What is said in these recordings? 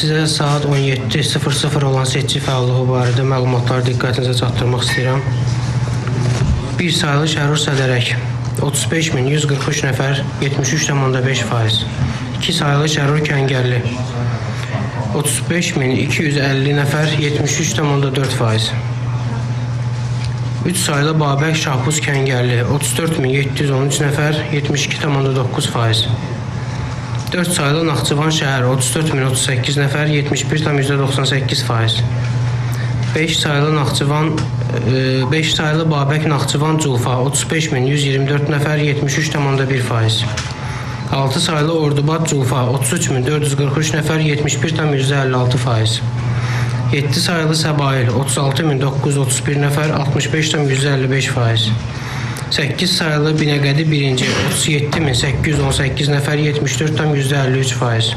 Sizə saat 17:00 olan seçici fəallığı barədə məlumatları diqqətinizə çatdırmaq istəyirəm. Bir saylı şərh sədərək 35.143 nəfər 73,5%. İki saylı şərh Kəngərli 35.250 nəfər 73,4%. Üç saylı Babək Şahbuz Kəngərli 34.713 nəfər 72,9%. 4 saylı Naxçıvan şəhər 34.038 nəfər 71,98%. 5 saylı Babək Naxçıvan Culfa 35.124 nəfər 73,1%. 6 saylı Ordubad Culfa 33.443 nəfər 71,56%. 7 saylı Səbail 36.931 nəfər 65,155%. 8 sayılı Binəqədi 1-ci 37.818 nəfər 74,53%.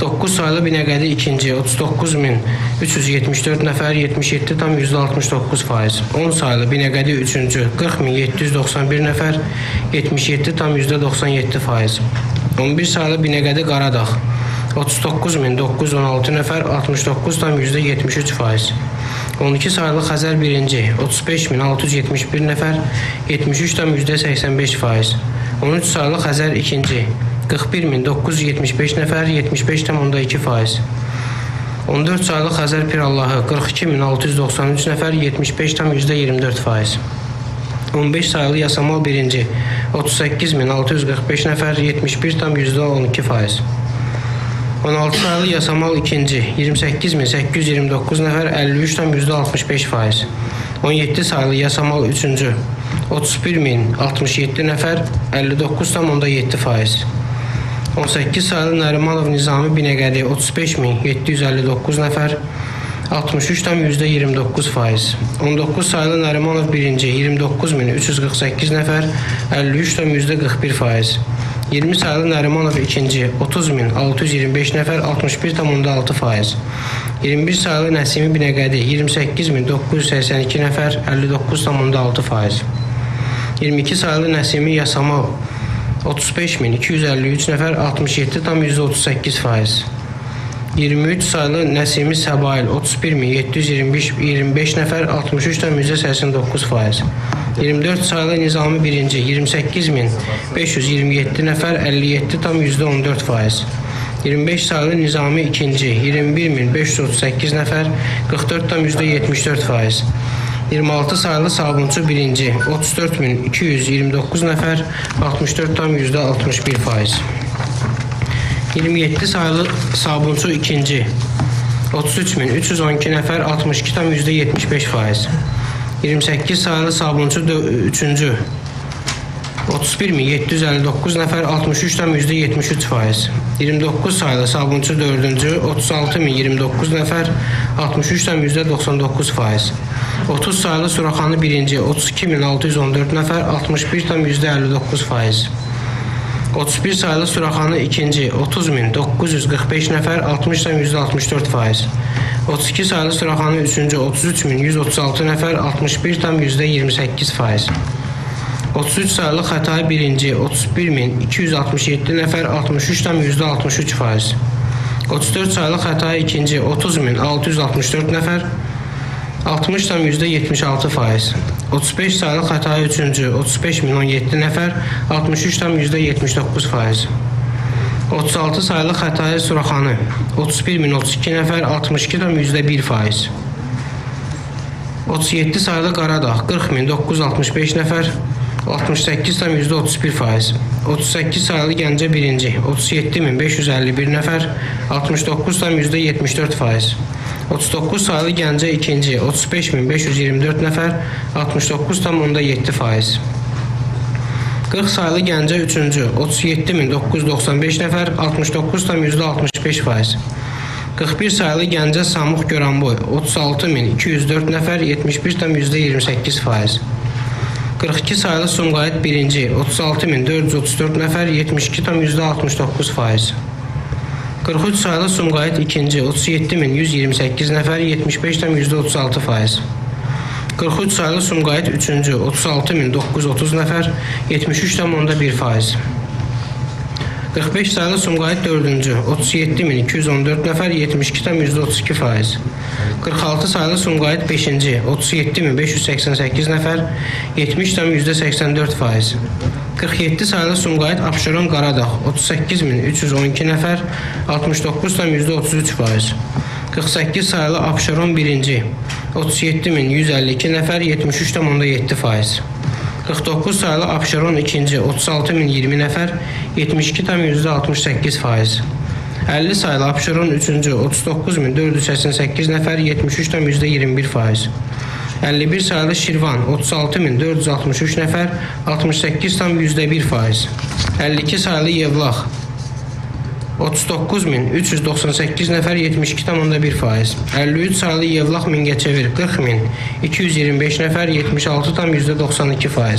9 sayılı Binəqədi 2-ci 39.374 nəfər 77,69%. 10 sayılı Binəqədi 3-cü 40.791 nəfər 77,97%. 11 sayılı Binəqədi Qaradağ 39.916 nəfər 69,73%. 12 saylı Xəzər 1-ci 35.671 nəfər 73,85%. 13 saylı Xəzər 2-ci 41.975 nəfər 75,2%. 14 saylı Xəzər Pirallahı 42.693 nəfər 75,24%. 15 saylı Yasamal 1-ci 38.645 nəfər 71,12%. 16 saylı Yasamal 2-ci 28.829 nəfər 53,65%. 17 saylı Yasamal 3-cü 31.067 nəfər 59,7%. 18 saylı Nərimanov Nizami Binəqədi 35.759 nəfər 63,29%. 19 saylı Nərimanov 1-ci 29.348 nəfər 53,41%. 20 saylı Nərimanov 2-ci 30.625 nəfər 61,6%. 21 saylı Nəsimi Binəqədi 28.982 nəfər 59,6%. 22 saylı Nəsimi Yasamal 35.253 nəfər 67,38%. 23 saylı Nəsimi Səbail 31.725 nəfər 63,89%. 24 saylı Nizami 1-ci 28.527 nəfər 57,14%. 25 saylı Nizami 2-ci 21.538 nəfər 44,74%. 26 saylı Sabunçu 1-ci 34.229 nəfər 64,61%. 27 saylı Sabunçu 2-ci 33.312 nəfər 62,75%. 28 saylı Sabunçu 3-cü 31.759 nəfər 63,73%. 29 saylı Sabunçu 4-cü 36.029 nəfər 63,99%. 30 saylı Suraxanı 1-ci 32.614 nəfər 61,59%. 31 saylı Suraxanı 2-ci 30.945 nəfər 60,64%. 32 saylı Suraxanı 3-cü 33.136 nəfər 61,28%. 33 saylı Xətai 1-ci 31.267 nəfər 63,63%. 34 saylı Xətai 2-ci 30.664 nəfər 60,76%. 35 saylı Xətai 3-cü 35.017 nəfər 63,79%. 36 saylı Xətai Suraxanı 31.032 nəfər 62,1%. 37 saylı Qaradağ 40.965 nəfər 68,31%. 38 saylı Gəncə 1-ci 37.551 nəfər 69,74%. 39 saylı Gəncə 2-ci 35.524 nəfər 69,7%. 40 saylı Gəncə 3-cü 37.995 nəfər 69,65%. 41 saylı Gəncə Samux Göranboy 36.204 nəfər 71,28%. 42 saylı Sumqayıt 1-ci 36.434 nəfər 72,69%. 43 saylı Sumqayıt 2-ci 37.128 nəfər 75,36%. 43 saylı Sumqayıt 3-cü 36.930 nəfər 73,1%. 45 sayılı Sumqayıt 4-cü 37.214 nəfər 72,32%. 46 sayılı Sumqayıt 5-ci 37.588 nəfər 70,84%. 47 sayılı Sumqayıt Abşeron Qaradağ 38.312 nəfər 69,33%. 48 sayılı Abşeron 1-ci 37.152 nəfər 73,7%. 49 sayılı Abşeron 2-ci 36.020 nəfər 72,68%. 50 sayılı Abşeron 3-cü 39.488 nəfər 73,21%. 51 sayılı Şirvan 36.463 nəfər 68,1%. 52 sayılı Yevlax 39.398 nəfər 72,1%. 53 sayılı Yevlax Mingəçevir 40.225 nəfər 76,92%.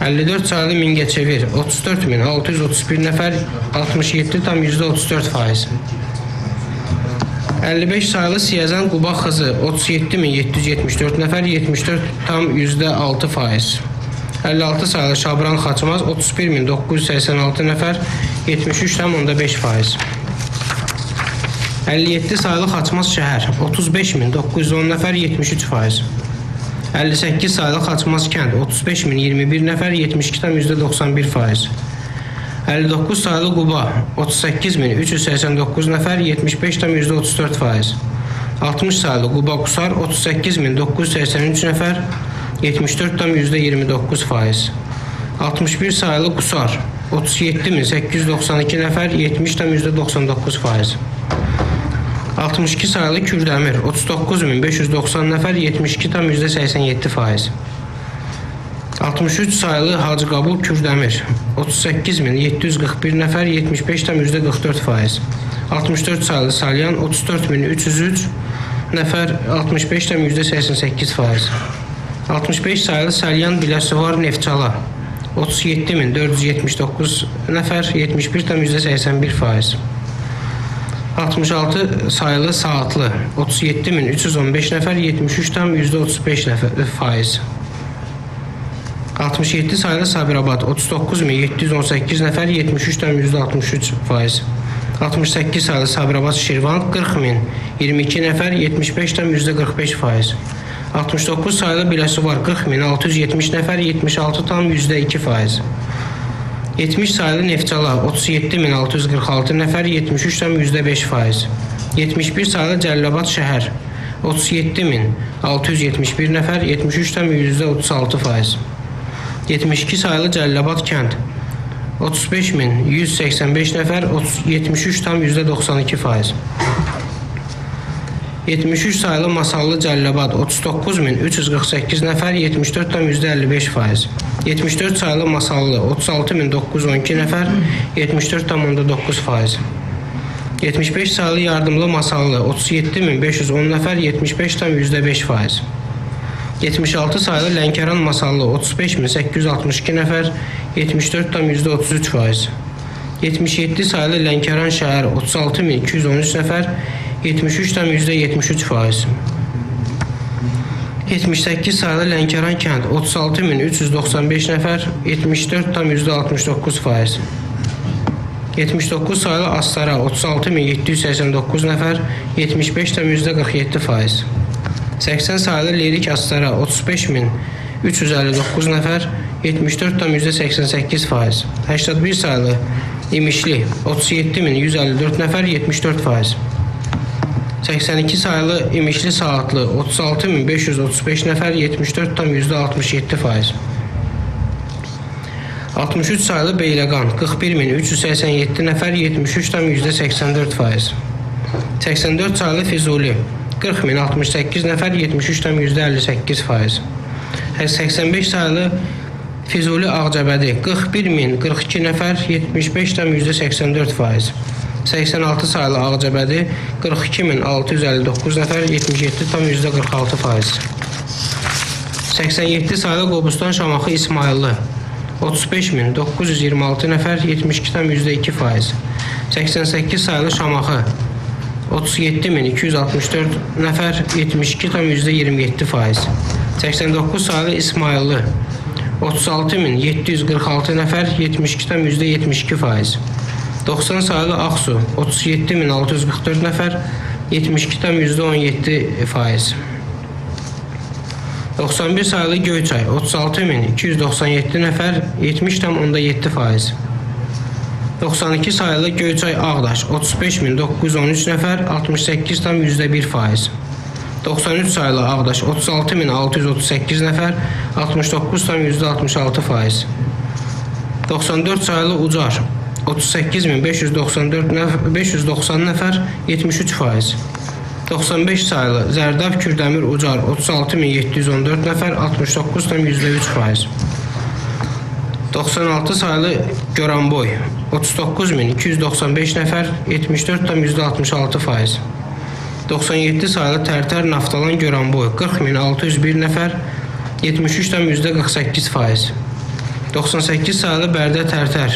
54 sayılı Mingəçevir 34.631 nəfər 67,34%. 55 sayılı Siyəzən Quba Xızı 37.774 nəfər 74,6%. 56 sayılı Şabran Xaçmaz 31.986 nəfər 73,5%. 57 sayılı Xaçmaz şəhər 35.910 nəfər 73%. 58 sayılı Xaçmaz kənd 35.021 nəfər 72,91%. 59 sayılı Quba 38.389 nəfər 75,34%. 60 sayılı Quba Qusar 38.983 nəfər 74,29%. 61 sayılı Qusar 37.892 nəfər 70,99%. 62 sayılı Kürdəmir 39.590 nəfər 72,87%. 63 sayılı Hacı Qabul Kürdəmir 38.741 nəfər 75,44%. 64 sayılı Salyan 34.303 nəfər 65,88%. 65 sayılı Salyan Biləsuvar Neftçala 37.479 nəfər 71,81%. 66 sayılı Saatlı 37.315 nəfər 73,35%. 67 sayılı Sabirabad 39.718 nəfər 73,63%. 68 sayılı Sabirabad Şirvan 40.022 nəfər 75,45%. 69 sayılı Biləsuvar 40.670 nəfər 76,2%. 70 sayılı Neftçala 37.646 nəfər 73,5%. 71 sayılı Cəlilabad şəhər 37.671 nəfər 73,36%. 72 sayılı Cəlilabad kənd 35.185 nəfər 73,92%. 73 sayılı Masallı Cəlilabad 39.348 nəfər 74,55%. 74 sayılı Masallı 36.912 nəfər 74,9%. 75 sayılı Yardımlı Masallı 37.510 nəfər 75,5%. 76 sayılı Lənkəran Masallı 35.862 nəfər 74,33%. 77 sayılı Lənkəran şəhər 36.213 nəfər 73,73%. 78 sayılı Lənkəran kənd 36.395 nəfər 74,69%. 79 sayılı Astara 36.789 nəfər 75,47%. 80 sayılı Lerik Astara 35.359 nəfər 74,88%. 81 sayılı İmişli 37.154 nəfər 74%. 82 sayılı İmişli Saatlı 36.535 nəfər 74,67%. 63 sayılı Beyləqan 41.387 nəfər 73,84%. 84 sayılı Füzuli 40.068 nəfər 73,58%. 85 sayılı Füzuli Ağcabədi 41.042 nəfər 75,84%. 86 sayılı Ağcabədi 42.659 nəfər 77,46%. 87 sayılı Qobustan Şamaxı İsmayıllı 35.926 nəfər 72,2%. 88 sayılı Şamaxı 37.264 nəfər 72,27%. 89 sayılı İsmayıllı 36.746 nəfər 72,72%. 90 saylı Ağsu 37.644 nəfər 72,17%. 91 saylı Göyçay 36.297 nəfər 70,7%. 92 saylı Göyçay Ağdaş 35.913 nəfər 68,1%. 93 sayılı Ağdaş 36.638 nəfər 69,66%. 94 sayılı Ucar 38.590 nəfər 73%. 95 sayılı Zərdab Kürdəmir Ucar 36.714 nəfər 69,3%. 96 sayılı Göranboy 39.295 nəfər 74,66%. 97 sayılı Tərtər Naftalan Göranboy 40.601 nəfər 73,48%. 98 sayılı Bərdə Tərtər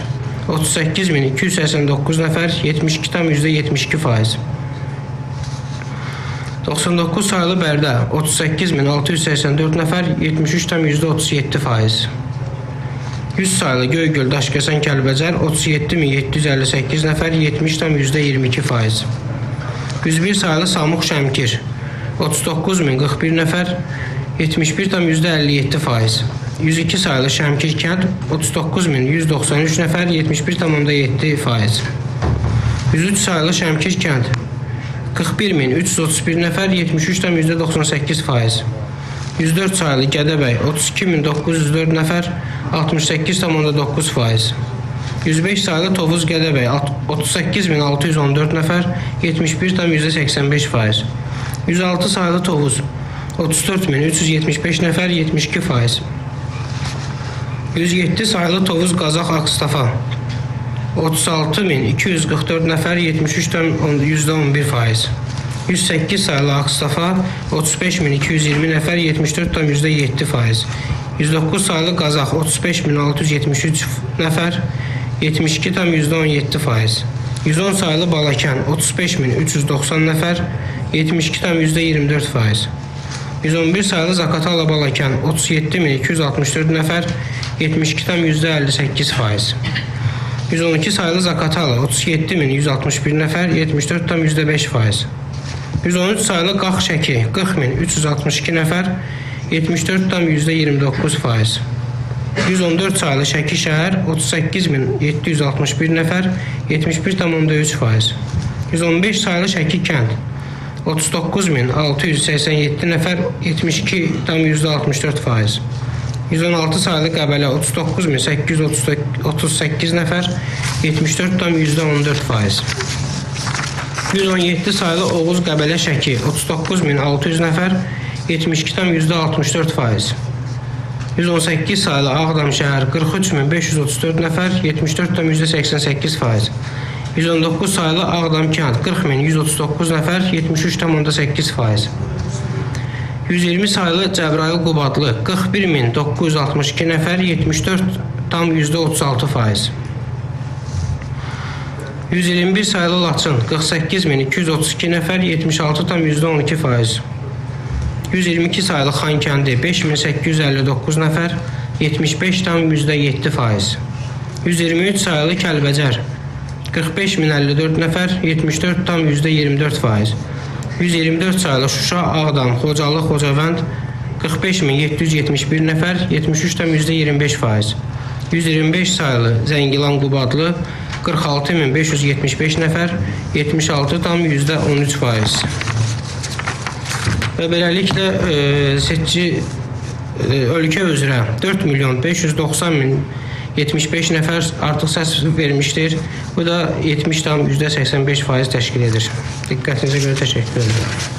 38.289 nəfər 72,72%. 99 sayılı Bərdə 38.684 nəfər 73,37%. 100 sayılı Göygöl Daşkəsən Kəlbəcər 37.758 nəfər 70,22%. 101 sayılı Samux Şəmkir 39.041 nəfər 71,57%. 102 sayılı Şəmkir kənd 39.193 nəfər 71,7%. 103 sayılı Şəmkir kənd 41.331 nəfər 73,98%. 104 sayılı Gədəbəy 32.904 nəfər 68,9%. 105 sayılı Tovuz Gədəbəy 38.614 nəfər 71,85%. 106 sayılı Tovuz 34.375 nəfər 72%. 107 sayılı Tovuz Qazax Ağstafa 36.244 nəfər 73,11%. 108 sayılı Ağstafa 35.220 nəfər 74,7%. 109 sayılı Qazax 35.673 nəfər 72,17%. 110 sayılı Balakən 35.390 nəfər 72,24%. 111 sayılı Zakatala Balakən 37.264 nəfər 72,58%. 112 sayılı Zakatala 37.161 nəfər 74,5%. 113 sayılı Qax Şəki 40.362 nəfər 74,29%. 114 sayılı Şəki şəhər 38.761 nəfər 71,3%. 115 sayılı Şəki kənd 39.687 nəfər 72,64%. 116 sayılı Qəbələ 39.838 nəfər 74,14%. 117 sayılı Oğuz Qəbələ Şəki 39.600 nəfər 72,64%. 118 sayılı Ağdam şəhər 43.534 nəfər 74,88%. 119 sayılı Ağdam kənd 40.139 nəfər 73,8%. 120 sayılı Cəbrayıl Qubadlı 41.962 nəfər 74,36%. 121 sayılı Laçın 48.232 nəfər 76,12%. 122 sayılı Xankəndi 5.859 nəfər 75,7%. 123 sayılı Kəlbəcər 45.054 nəfər 74,24%. 124 sayılı Şuşa Ağdam Xocalı Xocavənd 45.771 nəfər 73,25%. 125 sayılı Zəngilan Qubadlı 46.575 nəfər 76,13%. Və beləliklə ölkə üzrə 4.590.075 nəfər artıq səs vermişdir. Bu da 70,85% təşkil edir. Diqqətinizə görə təşəkkür edirəm.